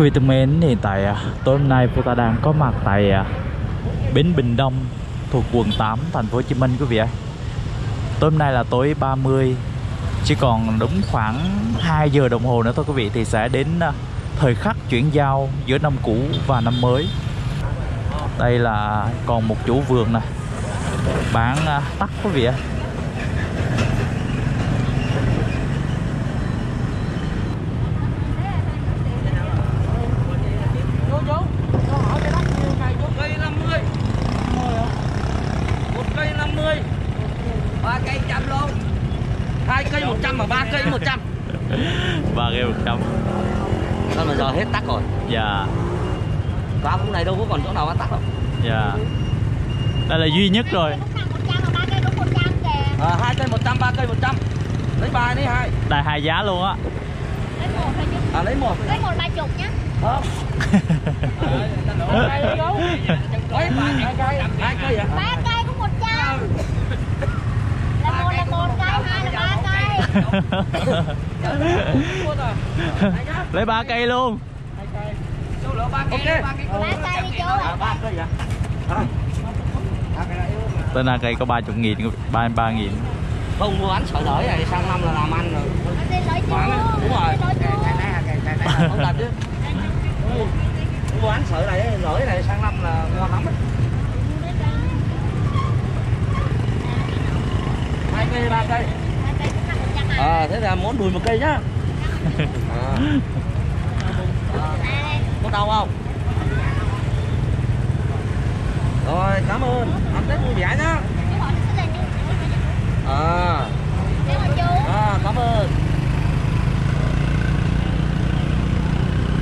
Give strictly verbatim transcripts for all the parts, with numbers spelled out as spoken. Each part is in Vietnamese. Quý vị thân mến, thì tại tối hôm nay Phú Tha đang có mặt tại Bến Bình Đông thuộc quận tám, Thành phố Hồ Chí Minh quý vị ơi. Tối hôm nay là tối ba mươi, chỉ còn đúng khoảng hai giờ đồng hồ nữa thôi quý vị, thì sẽ đến thời khắc chuyển giao giữa năm cũ và năm mới. Đây là còn một chủ vườn nè, bán tắc quý vị ơi. Đây là duy nhất rồi. Ờ, hai cây một trăm, ba cây một trăm. Lấy ba lấy hai. Đây hai giá luôn á. Lấy một thôi chứ. À lấy một. Lấy một ba chục nhá. Không. Hai cây cũng ba cây cũng một trăm. Là một là một cây, hai là ba cây. Lấy ba cây luôn. Hai cây. Số lượng ba cây, ba cây. Ba cây đi chú. ba cây vậy. Tới nay cây có ba mươi nghìn, ba mươi ba nghìn. Không mua bán sợ lỗi này, sang năm là làm ăn rồi. Đúng rồi. Không làm chứ. Mua bán sợ này, lỗi này sang năm là ngon lắm. Hai cây, ba cây. À, thế là muốn đùi một cây nhá. À. Có đau không? Rồi, cảm ơn. Ăn Tết vui vẻ nhá. À. À, cảm ơn.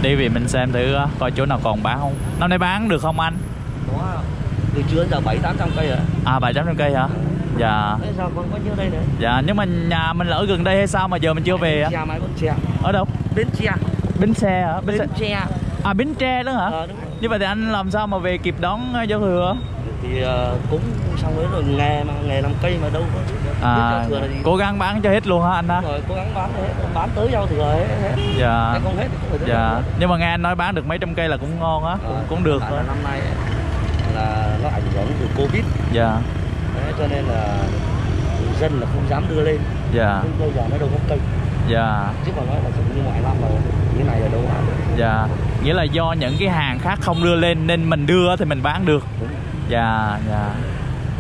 Đi vì mình xem thử coi chỗ nào còn bán không. Năm nay bán được không anh? Có. Từ trưa giờ bảy tám trăm cây rồi. À bảy tám trăm cây hả? Dạ. Thế sao con có nhiêu đây nữa? Dạ, nhưng mà nhà mình là ở gần đây hay sao mà giờ mình chưa về á? Nhà máy Bến Tre. Ở đâu? Bến Tre. Bến Tre hả? Bến Tre. À Bến Tre đó hả? Ờ, đúng rồi. Như vậy thì anh làm sao mà về kịp đón giao thừa? Thì uh, cũng xong rồi, rồi nghề mà nghề làm cây mà đâu có à, giao thừa là gì? Cố gắng bán cho hết luôn hả anh ha? Rồi cố gắng bán hết, bán tới giao thừa hết. hết. Dạ. Thế không hết thì tới dạ. Hết. Nhưng mà nghe anh nói bán được mấy trăm cây là cũng ngon á, à, cũng, cũng được. Là năm nay là nó ảnh hưởng từ Covid. Dạ. Đấy, cho nên là dân là không dám đưa lên. Dạ. Nhưng bây giờ nó đâu có cây. Dạ. Chứ còn nói là cũng như mọi năm rồi, như này là đâu có. Dạ. Nghĩa là do những cái hàng khác không đưa lên nên mình đưa thì mình bán được. Dạ, dạ.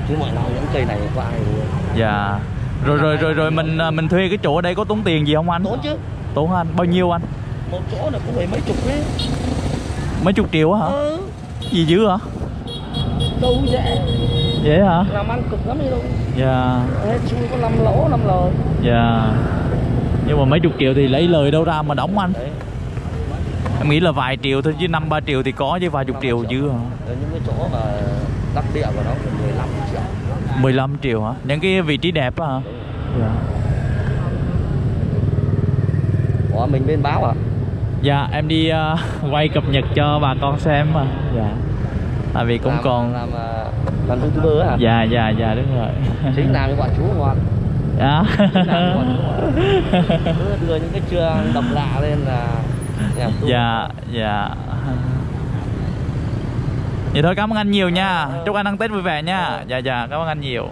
Chứ mọi năm những cây này có ai đưa. Dạ. Rồi rồi rồi rồi mình mình thuê cái chỗ ở đây có tốn tiền gì không anh? Tốn chứ. Tốn anh, bao nhiêu anh? Một chỗ là cũng phải mấy chục đấy. Mấy chục triệu á hả? Ừ. Gì dữ hả? Đâu dễ. Dễ hả? Làm ăn cực lắm đi luôn. Dạ. Hết xui có năm lỗ năm lời. Dạ. Nhưng mà mấy chục triệu thì lấy lời đâu ra mà đóng anh? Đấy. Em nghĩ là vài triệu thôi chứ năm ba triệu thì có, chứ vài chục triệu chứ. Những cái chỗ mà đắc địa của nó là mười lăm triệu. mười lăm triệu hả? Những cái vị trí đẹp á hả? Dạ. Ủa mình bên báo à? Dạ em đi uh, quay cập nhật cho bà con xem mà. Dạ. Tại vì cũng làm, còn làm uh, làm youtuber hả? Dạ dạ dạ đúng rồi. Chính làm cái bọn chú ngon. Dạ. Chính làm bọn chú cứ đưa những cái chưa độc lạ lên là dạ dạ. Vậy thôi cảm ơn anh nhiều nha, chúc anh ăn Tết vui vẻ nha. Dạ dạ cảm ơn anh nhiều.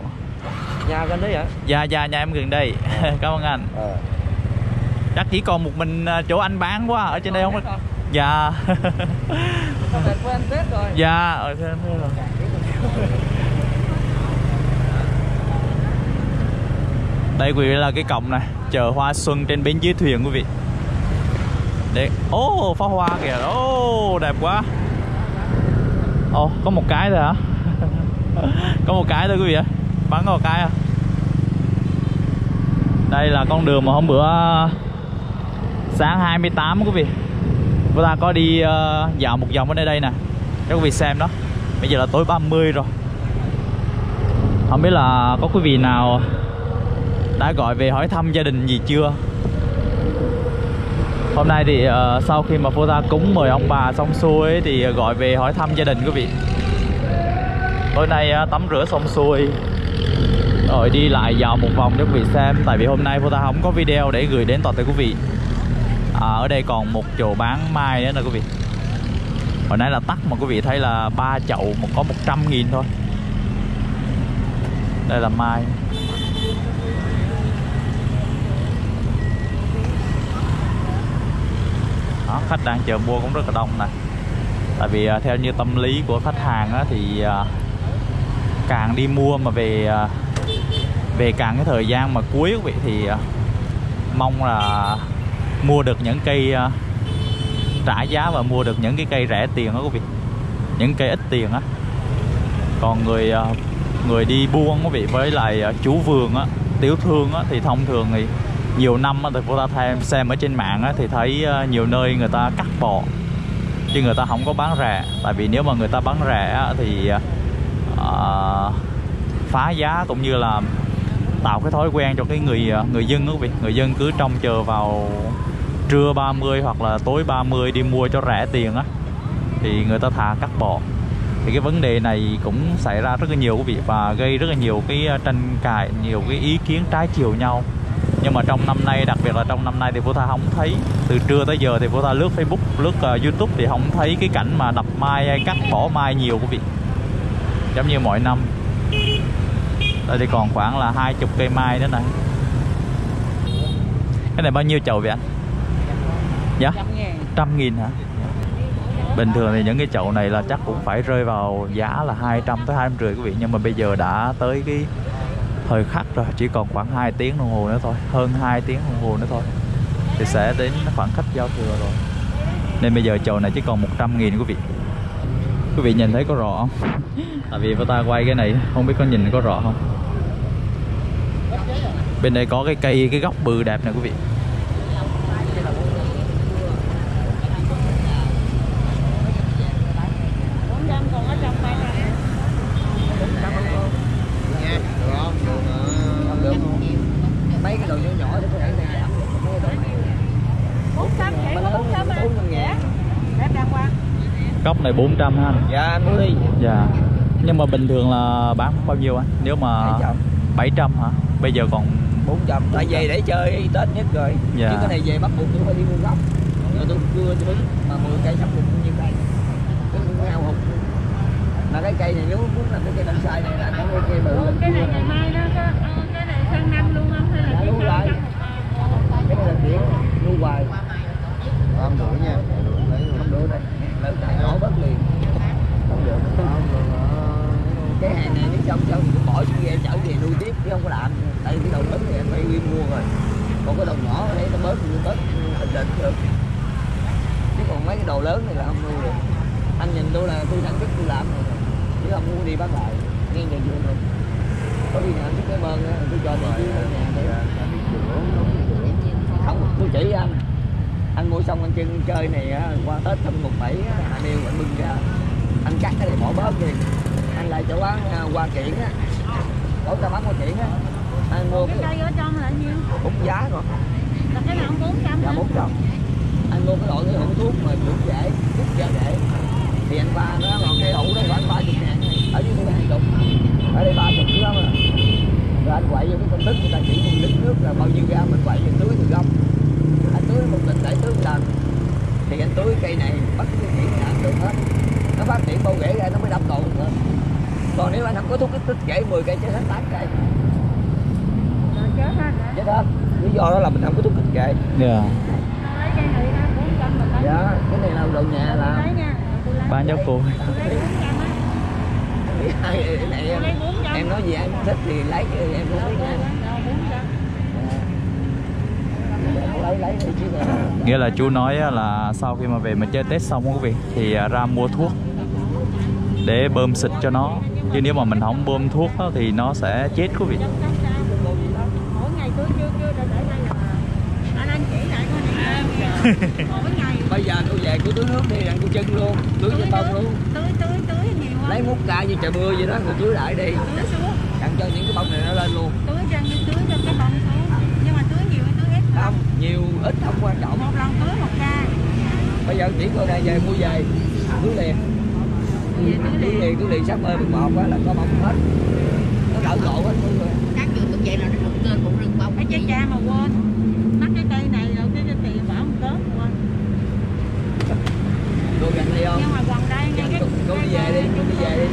Nhà gần đấy hả? Dạ dạ nhà em gần đây. Cảm ơn anh. Chắc chỉ còn một mình chỗ anh bán quá ở trên đây không. Dạ. Dạ ở trên đây rồi. Đây quý vị là cái cổng này, chợ hoa xuân trên bến dưới thuyền quý vị. Ô oh, pháo hoa kìa, ô oh, đẹp quá. Ô oh, có một cái thôi hả? Có một cái thôi quý vị ạ. Bắn có một cái à. Đây là con đường mà hôm bữa sáng hai mươi tám quý vị chúng ta có đi uh, dạo một vòng ở đây đây nè cho quý vị xem đó. Bây giờ là tối ba mươi rồi. Không biết là có quý vị nào đã gọi về hỏi thăm gia đình gì chưa? Hôm nay thì uh, sau khi mà Phú Tha cúng mời ông bà xong xuôi thì gọi về hỏi thăm gia đình quý vị. Tối nay uh, tắm rửa xong xuôi rồi đi lại dạo một vòng cho quý vị xem. Tại vì hôm nay Phú Tha không có video để gửi đến toàn thể quý vị. à, ở đây còn một chỗ bán mai nữa nè quý vị. Hồi nãy là tắt mà quý vị thấy là ba chậu mà có một trăm nghìn thôi. Đây là mai. Đó, khách đang chờ mua cũng rất là đông nè. Tại vì theo như tâm lý của khách hàng á, thì càng đi mua mà về về càng cái thời gian mà cuối quý vị thì mong là mua được những cây trả giá và mua được những cái cây rẻ tiền đó quý vị, những cây ít tiền á. Còn người người đi buôn quý vị với lại chú vườn á, tiểu thương á, thì thông thường thì nhiều năm thì chúng ta thêm xem ở trên mạng á, thì thấy nhiều nơi người ta cắt bỏ chứ người ta không có bán rẻ. Tại vì nếu mà người ta bán rẻ á, thì uh, phá giá cũng như là tạo cái thói quen cho cái người người dân đó quý vị. Người dân cứ trông chờ vào trưa ba mươi hoặc là tối ba mươi đi mua cho rẻ tiền á, thì người ta thà cắt bỏ. Thì cái vấn đề này cũng xảy ra rất là nhiều quý vị, và gây rất là nhiều cái tranh cãi, nhiều cái ý kiến trái chiều nhau. Nhưng mà trong năm nay, đặc biệt là trong năm nay thì Phú Tha không thấy. Từ trưa tới giờ thì Phú Tha lướt Facebook, lướt uh, YouTube thì không thấy cái cảnh mà đập mai hay cắt bỏ mai nhiều quý vị, giống như mọi năm. Đây thì còn khoảng là hai chục cây mai nữa nè. Cái này bao nhiêu chậu vậy anh? Dạ? Trăm nghìn hả? Bình thường thì những cái chậu này là chắc cũng phải rơi vào giá là hai trăm tới hai trăm rưỡi quý vị. Nhưng mà bây giờ đã tới cái thời khắc rồi, chỉ còn khoảng hai tiếng đồng hồ nữa thôi, hơn hai tiếng đồng hồ nữa thôi thì sẽ đến khoảng khách giao thừa rồi. Nên bây giờ chậu này chỉ còn một trăm nghìn quý vị. Quý vị nhìn thấy có rõ không? Tại vì người ta quay cái này không biết có nhìn có rõ không. Bên đây có cái cây, cái gốc bự đẹp này quý vị. Cốc này bốn trăm ha. Dạ anh muốn đi. Dạ. Nhưng mà bình thường là bán bao nhiêu anh? Nếu mà bảy trăm hả? Bây giờ còn bốn trăm. Tại về để chơi Tết nhất rồi. Dạ. Chứ cái này về bắt buộc tôi phải đi mua gốc. Rồi tôi cưa tôi đứng mà mười cây sắp được bao nhiêu cây. Cái cũng hao hụt. Mà cái cây này nếu muốn làm cái cây bonsai sai này là nó ok bự. Cái này ngày mai nó có cái này sang năm luôn không hay là luôn lại. Cái này là kiểu nuôi hoài. Không đủ nha. Không đủ đây. Nó bất liền. Cái hàng này nó xong xong thì bỏ xuống ghe chở về nuôi tiếp chứ không có làm. Tại vì cái đầu lớn thì em phải nguyên mua rồi. Còn cái đầu nhỏ ở đấy nó bớt nuôi bớt hình định được. Chứ còn mấy cái đầu lớn này là không nuôi được. Anh nhìn tôi là tôi sản xuất tôi làm rồi. Chứ không mua đi bán lại. Nghe nhà vườn rồi. Có khi nhà anh cái mơn tôi cho đi chứ nhà tôi. Không, tôi chỉ anh. Anh mua xong anh chân chơi này qua Tết thăm một bảy anh yêu anh bưng ra anh cắt cái này bỏ bớt đi anh lại chỗ bán qua kiển á, chỗ ta bán qua kiển á anh mua cái cây ở trong là nhiêu cũng giá rồi là cái nào bốn trăm dạ bốn trăm anh mua cái loại cái hũ thuốc mà cũng dễ rút ra để thì anh ba nó còn cái hũ đó khoảng ba chục ngàn ở dưới tôi hai chục ở đây ba chục lắm rồi. Rồi anh quậy vô cái công thức người ta chỉ một lít nước là bao nhiêu gram mình quậy vô tưới từ gốc. Anh tưới một lần để tưới một lần thì anh tưới cây này bắt cái chuyện là được hết, nó phát triển bao rễ ra nó mới đâm tụ nữa. Còn nếu anh không có thuốc kích thích rễ mười cây chết hết tám cây chết hết. Lý do đó là mình không có thuốc kích rễ. Dạ. Dạ cái này là đầu nhà là bán cho cô. Em nói gì em thích thì lấy em nói nha. Nghĩa là chú nói là sau khi mà về mà chơi Tết xong quý vị thì ra mua thuốc để bơm xịt cho nó. Chứ nếu mà mình không bơm thuốc đó, thì nó sẽ chết quý vị. Bây giờ tôi về cứ tưới nước đi, ăn tôi chân luôn, tưới cho tông luôn. Lấy mút ra như trời mưa vậy đó, rồi tưới lại đi. Đặng cho những cái bông này nó lên luôn. Không, nhiều ít không quan trọng. Một lần tưới một ca. Bây giờ chỉ cô này về mua về tưới liền. Tưới liền tưới liền sắp ơi một bọt là có bông hết. Nó đậu lộ hết luôn rồi. Các vườn cũng vậy là nó rụng rừng bông. Cái trái da mà quên. Mắc cái cây này rồi cái tiền bỏ một cớp. cô gạch này không? Nhưng mà còn đây ngay cái... Cô đi về đi, cô đi về đi.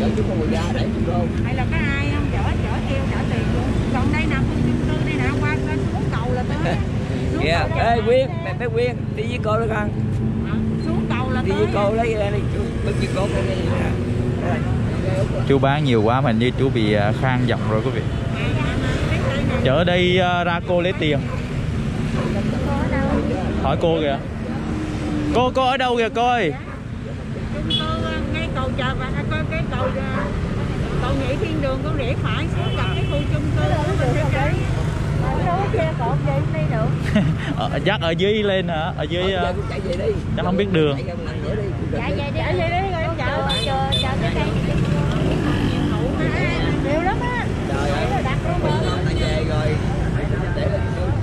Chở chú con người ra, để chú cô. Hay là có ai không? Chở, chở theo, chở tiền luôn. Còn đây nè, phương chung cư đây nè, qua kênh xuống cầu là tới. Kìa, ê Quyên, mày phải Quyên, đi với cô đó con. Xuống cầu là tới. Đi với cô, lấy ra đi, chú. Bên dưới cô, con đi nè. Chú bán nhiều quá mà hình như chú bị khang giọng rồi quý vị. Chở đây ra cô lấy tiền. Hỏi cô kìa. Cô cô ở đâu kìa cô ơi? Chúng tôi ngay cầu chờ và coi cái cầu cầu Nghĩa Thiên Đường con rẽ phải xuống gặp cái khu chung cư ở dắt ở dưới lên hả? Ở dưới chắc không biết đường. Chạy về đi, chạy về đi rồi em chờ chờ chờ cái cây. Nhiều lắm á. Trời ơi. Về rồi.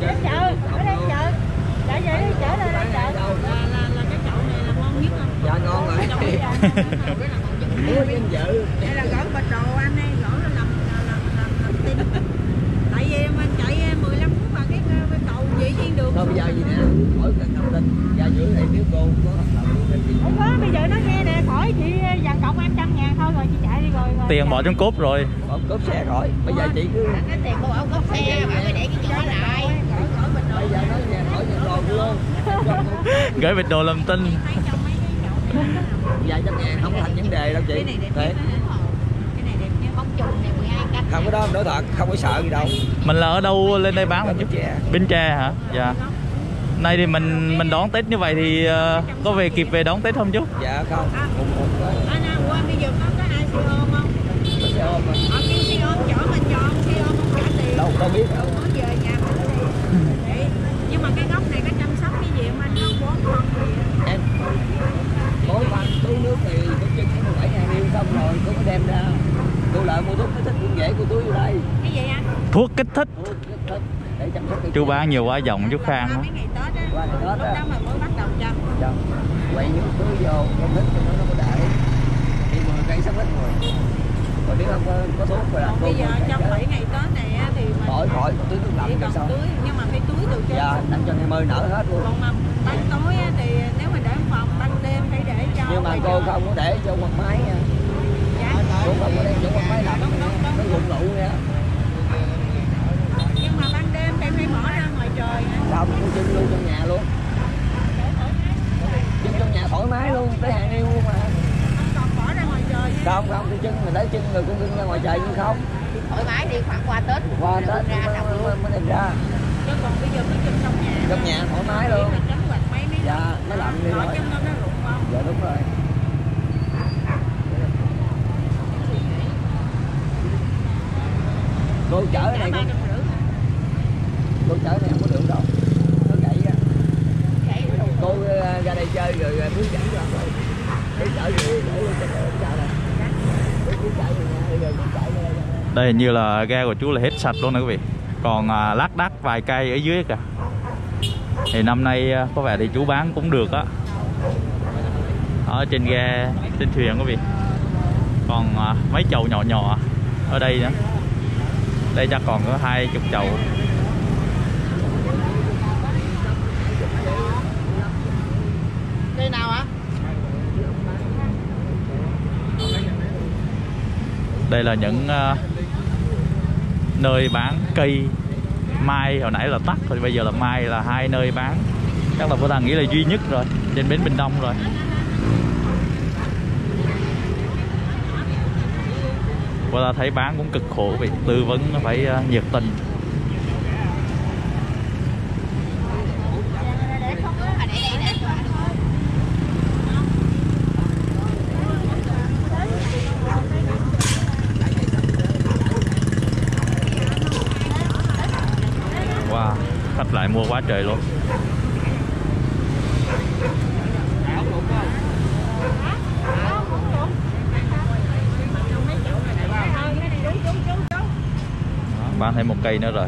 Để chờ, ở đây chờ. Chạy về đi, chở lên đây chờ. Dạ ngon rồi. Đây là gõ bịch đồ anh ấy, gõ nó làm làm làm làm tin. Tại vì em chạy mười lăm phút vào cái cái cầu Nghĩa Thiên Đường. Thôi bây giờ gì nè, khỏi cần thông tin. Ra giữa này nếu cô có hợp đồng thì. Không có, bây giờ nó nghe nè, khỏi chị dàn cộng hai trăm ngàn thôi rồi chị chạy đi rồi. rồi tiền bỏ trong cốp rồi. Bỏ cốp xe rồi. Bây giờ chị cứ cái tiền cô bỏ cốp xe, phải để cái chỗ lại. Bây giờ nó nghe khỏi dàn đồ luôn. Gửi bịch đồ làm tin. Vài trăm ngàn không thành vấn đề đâu chị. Cái này đẹp nhất. Cái này đẹp nhất. Bóng chùng này mười hai canh. Không có đó, nói thật, không có sợ gì đâu. Mình là ở đâu lên đây bán? Bến Tre. Bến Tre hả? Dạ. Nay thì mình mình đón Tết như vậy thì có về kịp về đón Tết không chú? Dạ không. Anh à, qua bây giờ có có ai xe ôm không? Xe ôm. Họ kêu xe ôm chở mình cho ông, xe ôm không trả tiền. Đâu đâu biết. Mới về nhà mình đi. Nhưng mà cái góc này có chăm sóc cái gì không anh? Nó bốn con gì em? Tối qua túi nước thì cũng chân bảy ngàn yêu xong rồi tôi có đem ra. Tôi lại mua thuốc kích thích cũng dễ của túi vô đây. Cái gì anh? Thuốc kích thích. Thuốc kích thích để chăm sóc. Chú bán nhiều quá giọng chú khang á. Mấy ngày Tết á. Qua ngày Tết lúc đó mà mới bắt đầu cho. Dạ. Quậy những túi vô, con thích cho nó có để. Thì mười cây sắp hết rồi. Còn nếu không có thuốc rồi làm. Bây giờ trong bảy ngày Tết này á thì mình khỏi khỏi túi nước lạnh cho xong. Nhưng mà phải túi từ trên. Dạ, tặng cho ngày mơi nở hết luôn. Còn mà bán tối á thì nếu mà để phòng ban đêm phải để cho. Nhưng mà cô không có để cho quạt máy nha. Dạ. Cô không có để cho quạt máy làm nó lụng lụ nha. Nhưng mà ban đêm em phải bỏ ra ngoài trời nha. Không, cô chưng luôn trong nhà luôn. Chưng trong nhà thoải mái luôn, tới hàng yêu luôn mà. Không còn bỏ ra ngoài trời. Không, không, tôi chưng mình để chưng rồi cô chưng ra ngoài trời nhưng không. Thoải mái đi khoảng qua Tết. Qua Tết mới đem ra. Chứ còn bây giờ cứ chưng trong nhà. Trong nhà thoải mái luôn. Dạ, nó lạnh đi rồi. Dạ đúng rồi. Cô chở cái này. Cô chở này không có được đâu. Nó gãy á. Cô ra đây chơi rồi muốn dẫn ra rồi. Cô chở gì để cho cô chạy này. Cô chạy về nhà rồi cô chạy ra đây. Đây hình như là ga của chú là hết sạch luôn nè quý vị. Còn lác đác vài cây ở dưới kìa. Thì năm nay có vẻ thì chú bán cũng được á. Ở trên ghe, trên thuyền quý vị. Còn à, mấy chầu nhỏ nhỏ ở đây nữa. Đây chắc còn có hai chục chầu. Đây nào hả? Đây là những à, nơi bán cây. Mai hồi nãy là tắt rồi, bây giờ là mai là hai nơi bán. Chắc là cô ta nghĩ là duy nhất rồi, trên bến Bình Đông rồi. Cô ta thấy bán cũng cực khổ vì tư vấn nó phải nhiệt tình. Lại mua quá trời luôn. Bán thêm một cây nữa rồi.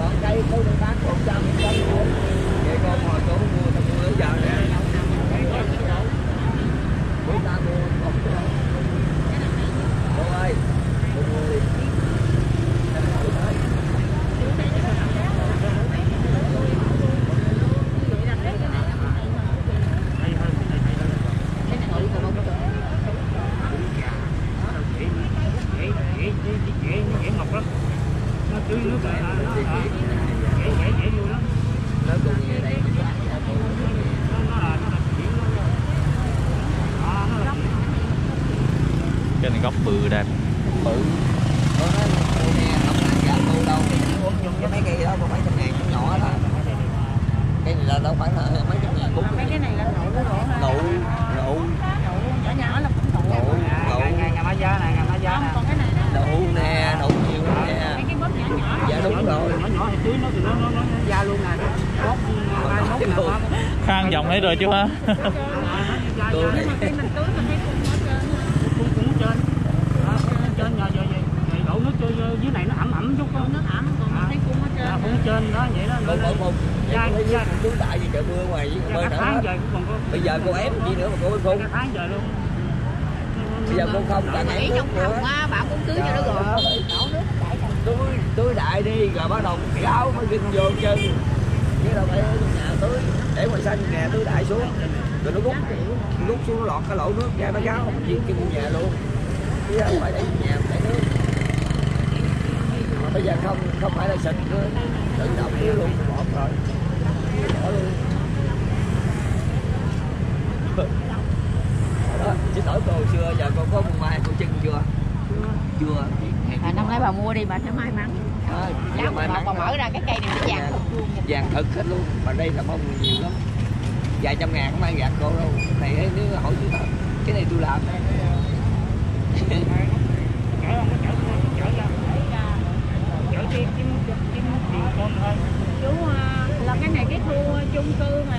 Còn cây tôi được bán một trăm cây vậy con hồi tôi mua tôi mua nè. Cái này gốc bự đẹp. Bự. Không đâu uống nhung với mấy cây đó mà mấy trăm ngàn cũng nhỏ là. Cái này là đâu phải là mấy trăm ngàn cũng. Mấy cái này là nụ với nụ. Nụ, nụ. Nhỏ nhỏ là cũng nụ. Nụ, nụ. Ngày mai giờ này, ngày mai giờ này. Còn cái này nè. Nụ nè, nụ nhiều nè. Mấy cái bóp nhỏ nhỏ. Dạ đúng rồi. Nhỏ nhỏ thì tưới nó thì nó nó nó ra luôn nè. Bóp hai mốt nè. Khang dòng thấy rồi chứ ha. Tôi này. Dưới này nó ẩm ẩm chút không nước ẩm còn à, thấy cung ở trên à, trên đó vậy đó còn bội bột ra ra nước đại gì trời mưa ngoài bơi tháng trời cũng còn có bây giờ cô ép gì nữa mà cô không tháng trời luôn bây giờ cô không cần nghĩ trong thùng á bạn cũng tưới cho nó rồi tưới tưới đại đi rồi bắt đầu gáo mới ginh vô chân chứ đâu phải nhà tưới để ngoài xanh nè tưới đại xuống rồi nó rút rút xuống lọt cái lỗ nước ra nó gáo không chịu cái mua nhà luôn chứ không phải để nhà để nước. Bây giờ không không phải là xịt nữa, tự động nữa luôn, bỏ rồi, bỏ luôn. Đó, chứ tối cô xưa giờ con có mua mai con chân chưa? Chưa. À, năm nay bà mua đi bà sẽ may mắn. À, cháu bà còn mở ra cái cây này nó vàng luôn. Vàng thật hết luôn, mà đây là bông nhiều lắm, vài trăm ngàn không ai gạt cô đâu. Này nếu hỏi chứ thật, cái này tôi làm. Cái, cái, cái, cái, cái, cái, cái. Chú là cái này cái khu chung cư mà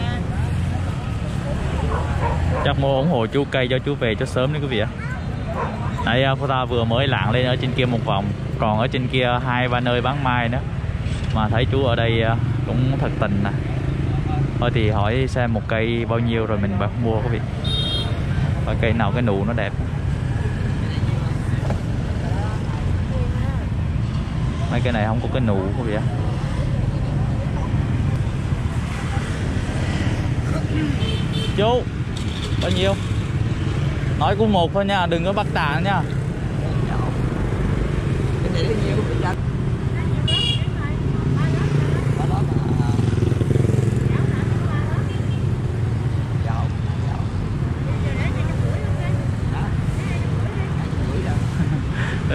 chắc mua ủng hộ chú cây cho chú về cho sớm đấy quý vị ạ. Nãy Phú Tha vừa mới lạng lên ở trên kia một vòng, còn ở trên kia hai ba nơi bán mai nữa mà thấy chú ở đây cũng thật tình nè. Thôi thì hỏi xem một cây bao nhiêu rồi mình bắt mua quý vị, và cây nào cái nụ nó đẹp. Mấy cái này không có cái nụ có vậy. Chú bao nhiêu? Nói cũng một thôi nha, đừng có bắt tà nha. Cái này nhiều cái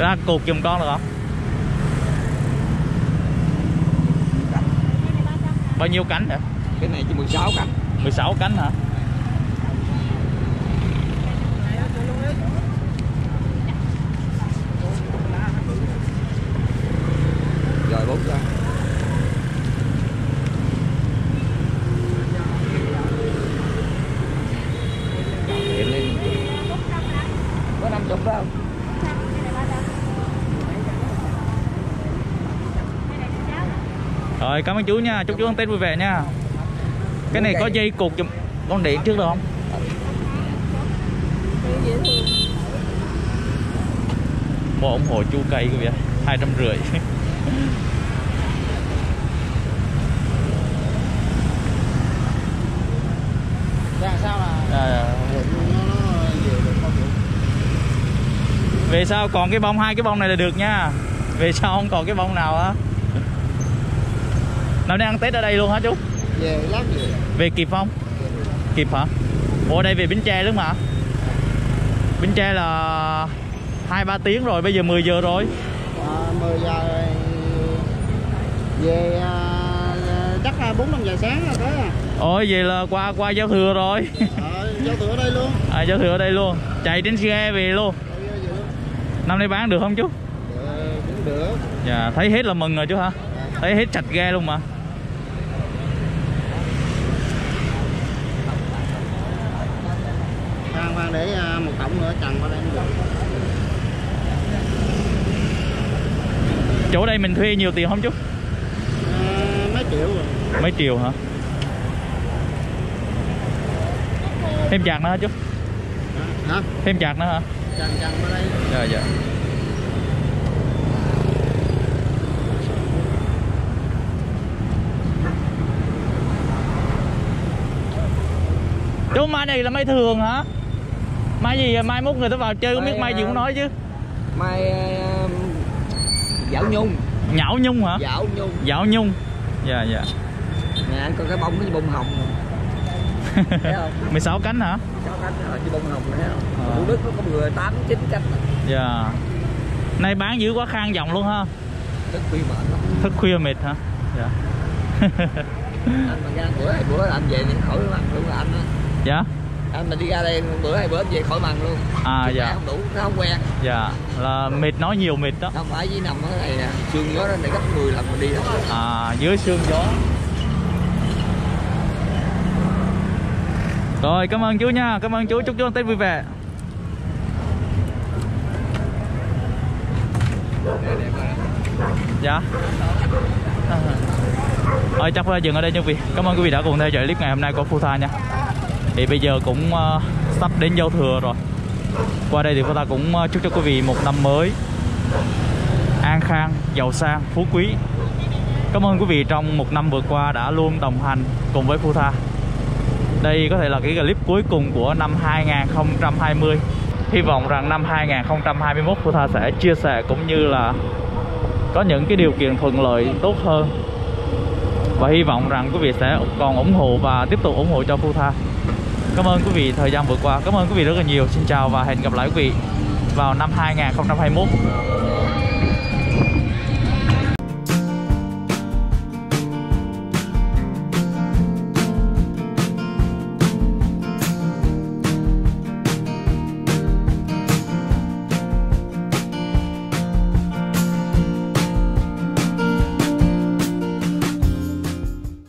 ra cột giùm con được không? Bao nhiêu cánh hả? Cái này chỉ mười sáu cánh. mười sáu cánh hả? Rồi bốn ra. Có năm mươi phải không? Rồi cảm ơn chú nha, chúc chú ăn Tết vui vẻ nha. Cái này có dây cột giùm con điện trước được không? Mua ủng hộ chú cây quý vị, hai trăm rưỡi. Về sau còn cái bông hai cái bông này là được nha. Về sau không còn cái bông nào á. Nào đang ăn Tết ở đây luôn hả chú? Về lát về. Về kịp không? Về. Kịp hả? Ủa đây về Bến Tre đúng mà. Bến Tre là hai ba tiếng rồi, bây giờ mười giờ rồi. À, mười giờ rồi. Về chắc là bốn năm giờ sáng rồi tới à. Ôi vậy là qua qua giao thừa rồi. À, giao thừa ở đây luôn. À giao thừa ở đây luôn. Chạy đến xe về luôn. Về về luôn. Năm nay bán được không chú? Ờ cũng được. Dạ, thấy hết là mừng rồi chú hả? Thấy hết sạch ghe luôn mà. Khoan để một cọng nữa trần qua đây cũng được. Chỗ đây mình thuê nhiều tiền không chú? À, mấy triệu rồi. Mấy triệu hả? Thêm chạc nữa hả chú? Hả? Thêm chạc nữa hả? Trần trần qua đây. Dạ dạ. Chú mai này là mai thường hả? Mai gì mai mốt người ta vào chơi không biết mai gì cũng nói chứ. Mai uh, Dạo Nhung. Nhạo Nhung hả? Dạo Nhung. Dạo Nhung. Dạ dạ. Nè con cái bông nó bông hồng. mười sáu cánh hả? mười sáu cánh ở cái bông hồng này không? Thủ Đức nó có mười tám, chín cánh. Dạ. Nay bán dữ quá khang dòng luôn ha. Thức khuya mệt lắm. Thức khuya mệt hả? Dạ. Anh mà ra bữa hai bữa là anh về thì khỏi mặn luôn là anh á. Dạ. Anh mà đi ra đây bữa hai bữa anh về khỏi mặn luôn. À chứ dạ. Không đủ, nó không quen. Dạ. Là mệt, nói nhiều mệt đó. Không phải chỉ nằm ở này nè, sương gió nó này gấp mười lần mà đi đó. À dưới sương gió. Rồi cảm ơn chú nha, cảm ơn chú, chúc chú ăn Tết vui vẻ. Dạ. Ờ, chắc dừng ở đây nha quý vị. Cảm ơn quý vị đã cùng theo dõi clip ngày hôm nay của Phú Tha nha. Thì bây giờ cũng uh, sắp đến giao thừa rồi. Qua đây thì Phú Tha cũng uh, chúc cho quý vị một năm mới an khang, giàu sang, phú quý. Cảm ơn quý vị trong một năm vừa qua đã luôn đồng hành cùng với Phú Tha. Đây có thể là cái clip cuối cùng của năm hai nghìn không trăm hai mươi. Hy vọng rằng năm hai nghìn không trăm hai mươi mốt Phú Tha sẽ chia sẻ cũng như là có những cái điều kiện thuận lợi tốt hơn. Và hy vọng rằng quý vị sẽ còn ủng hộ và tiếp tục ủng hộ cho Phú Tha. Cảm ơn quý vị thời gian vừa qua. Cảm ơn quý vị rất là nhiều. Xin chào và hẹn gặp lại quý vị vào năm hai nghìn không trăm hai mươi mốt.